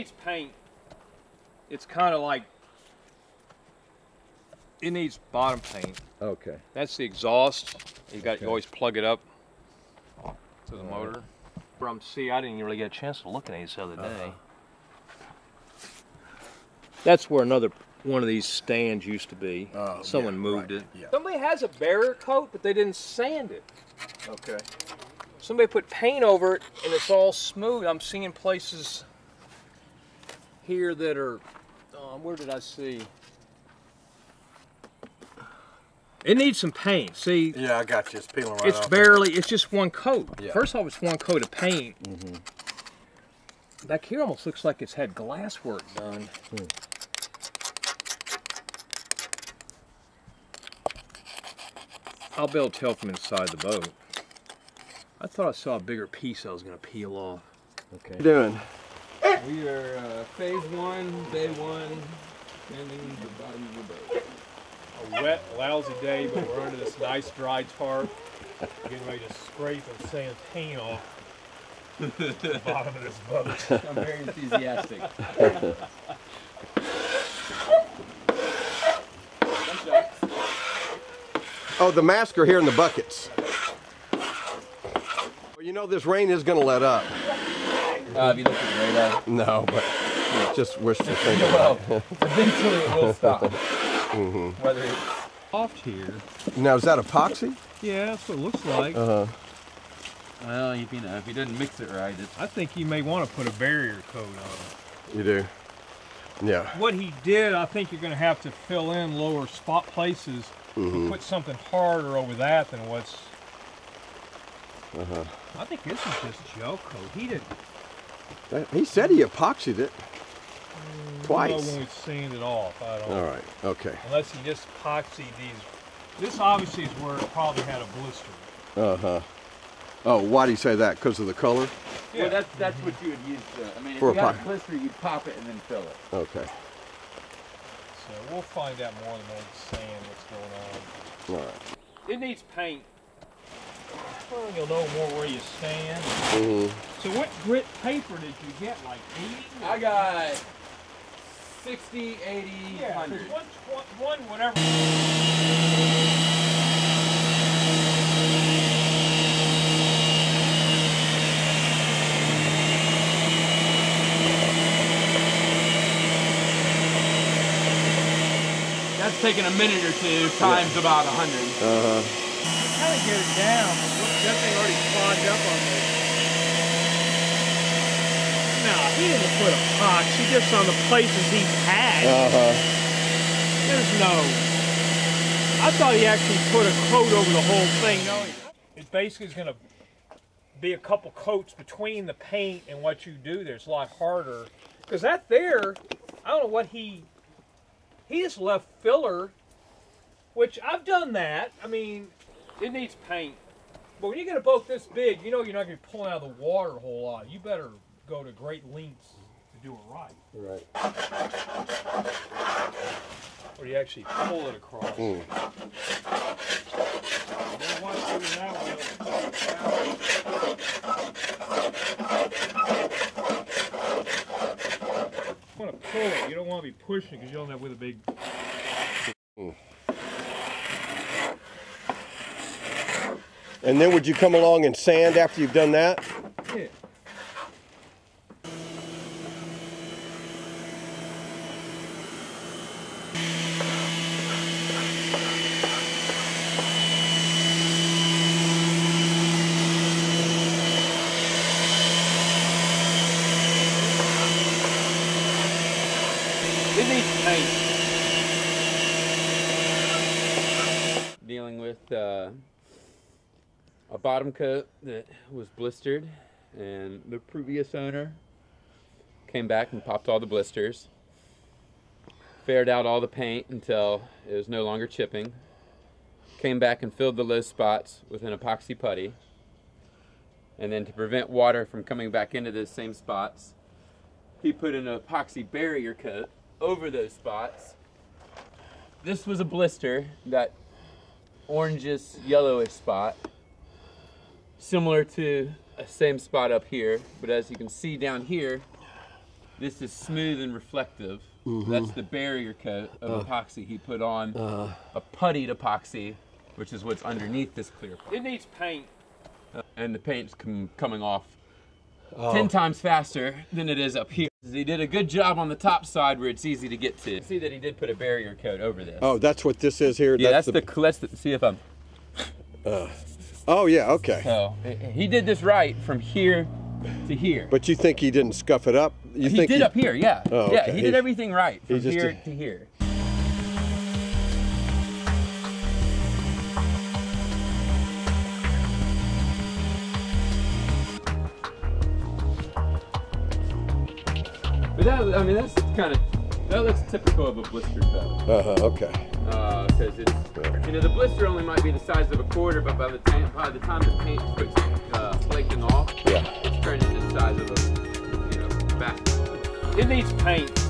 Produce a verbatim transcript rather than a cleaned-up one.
needs paint. It's kind of like, it needs bottom paint. Okay. That's the exhaust. You got okay. You always plug it up to the motor. Right. From see, I didn't really get a chance to look at these the other day. Uh -huh. That's where another one of these stands used to be. Oh, Someone yeah, moved right. it. Yeah. Somebody has a barrier coat, but they didn't sand it. Okay. Somebody put paint over it, and it's all smooth. I'm seeing places here that are. Um, where did I see? It needs some paint. See? Yeah, I got you. It's peeling right off. It's barely, it's just one coat. Yeah. First off, it's one coat of paint. Mm-hmm. Back here almost looks like it's had glass work done. Hmm. I'll be able to tell from inside the boat. I thought I saw a bigger piece I was going to peel off. Okay. What are you doing? We are uh, phase one, day one, mending the bottom of the boat. A wet, lousy day, but we're under this nice dry tarp. We're getting ready to scrape and sand paint off the bottom of this boat. I'm very enthusiastic. Oh, the masks are here in the buckets. Well, you know this rain is going to let up. Uh, have you looked at the radar? No, but I just wish to think about it. Eventually it will stop. Mm-hmm. Whether it's off here. Now, is that epoxy? Yeah, that's what it looks like. Uh-huh. Well, you know, if you didn't mix it right, it's... I think you may want to put a barrier coat on it. You do? Yeah. What he did, I think you're going to have to fill in lower spot places mm-hmm. and put something harder over that than what's... Uh-huh. I think this is just gel coat. He didn't... That, he said he epoxied it. Twice. I don't know when we've seen it off. I don't All right. Okay. Unless he just epoxied these. This obviously is where it probably had a blister. Uh huh. Oh, why do you say that? Because of the color? Yeah, well, that's that's mm-hmm. what you would use. To, I mean, if for you got a blister, you'd pop it and then fill it. Okay. So we'll find out more than we're saying what's going on. All right. It needs paint. Well, you'll know more where you stand. Mm-hmm. So what grit paper did you get? Like eighty? I got sixty, eighty, yeah, one hundred. One, one, whatever. That's taking a minute or two, times yeah. about one hundred. Uh-huh. How to get it down? That thing already clogged up on this. No, he didn't put a box. He just on the places he had. Uh-huh. There's no... I thought he actually put a coat over the whole thing. No, it basically is going to be a couple coats between the paint and what you do there. It's a lot harder. Because that there, I don't know what he... He just left filler, which I've done that. I mean, it needs paint. But when you get a boat this big, you know you're not going to be pulling out of the water a whole lot. You better... go to great lengths to do it right. Right. Or you actually pull it across. Mm. You want to pull it. You don't want to be pushing it because you'll end up with a big... Mm. And then would you come along and sand after you've done that? Yeah. Dealing with uh, a bottom coat that was blistered, and the previous owner came back and popped all the blisters, fared out all the paint until it was no longer chipping, came back and filled the low spots with an epoxy putty, and then to prevent water from coming back into those same spots, he put an epoxy barrier coat over those spots. This was a blister, that orangish, yellowish spot, similar to a same spot up here, but as you can see down here, This is smooth and reflective. Mm-hmm. That's the barrier coat of uh, epoxy he put on. Uh, a puttied epoxy, which is what's underneath this clear part. It needs paint. Uh, and the paint's com coming off oh. ten times faster than it is up here. He did a good job on the top side where it's easy to get to. See that he did put a barrier coat over this. Oh, that's what this is here? Yeah, that's, that's the, the... Let's see if I'm... Uh, oh, yeah, okay. So, he did this right from here to here. But you think he didn't scuff it up? You he think did he... up here, yeah. Oh, okay. Yeah, he, he did everything right from he here did... to here. But that, I mean, that's kind of, that looks typical of a blistered feather. Uh-huh, okay. Uh, because it's, you know, the blister only might be the size of a quarter, but by the time, by the, time the paint starts uh, flaking off, yeah. it's turned into the size of a, you know, basketball. It needs paint.